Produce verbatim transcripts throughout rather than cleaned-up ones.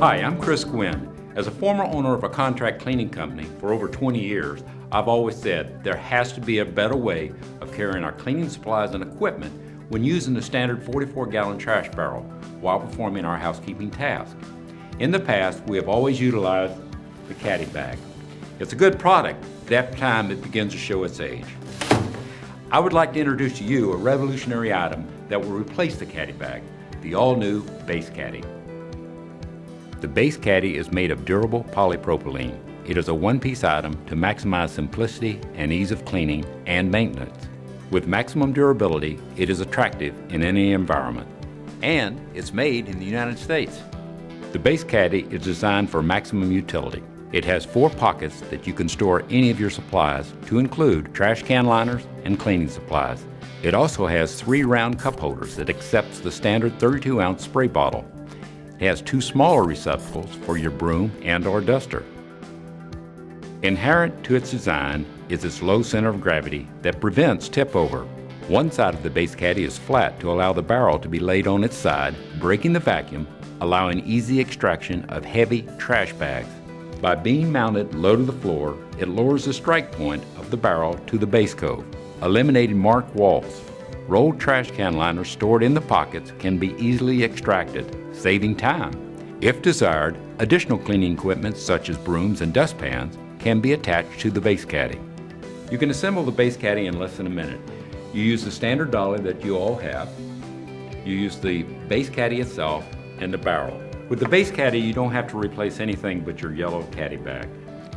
Hi, I'm Chris Quinn. As a former owner of a contract cleaning company for over twenty years, I've always said there has to be a better way of carrying our cleaning supplies and equipment when using the standard forty-four gallon trash barrel while performing our housekeeping task. In the past, we have always utilized the caddy bag. It's a good product, but after time it begins to show its age. I would like to introduce to you a revolutionary item that will replace the caddy bag, the all-new Base Caddy. The Base Caddy is made of durable polypropylene. It is a one-piece item to maximize simplicity and ease of cleaning and maintenance. With maximum durability, it is attractive in any environment. And it's made in the United States. The Base Caddy is designed for maximum utility. It has four pockets that you can store any of your supplies, to include trash can liners and cleaning supplies. It also has three round cup holders that accepts the standard thirty-two ounce spray bottle. It has two smaller receptacles for your broom and or duster. Inherent to its design is its low center of gravity that prevents tip over. One side of the Base Caddy is flat to allow the barrel to be laid on its side, breaking the vacuum, allowing easy extraction of heavy trash bags. By being mounted low to the floor, it lowers the strike point of the barrel to the base cove, eliminating marked walls. Rolled trash can liners stored in the pockets can be easily extracted, saving time. If desired, additional cleaning equipment such as brooms and dustpans can be attached to the Base Caddy. You can assemble the Base Caddy in less than a minute. You use the standard dolly that you all have. You use the Base Caddy itself and the barrel. With the Base Caddy, you don't have to replace anything but your yellow caddy bag.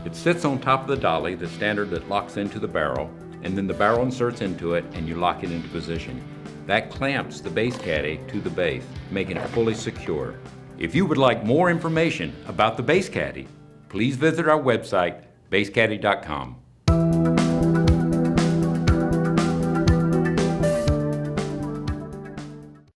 It sits on top of the dolly, the standard that locks into the barrel, and then the barrel inserts into it and you lock it into position. That clamps the Base Caddy to the base, making it fully secure. If you would like more information about the Base Caddy, please visit our website, Base Caddy dot com.